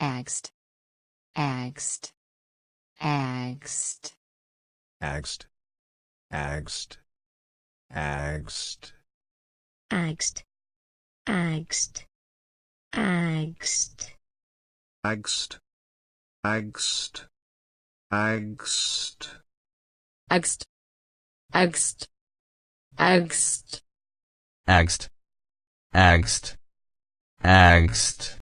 Agst. Agst. Agst. Agst. Agst. Agst. Agst. Agst. Agst. Agst. Agst. Agst. Agst. Agst. Agst. Agst. Agst. Agst.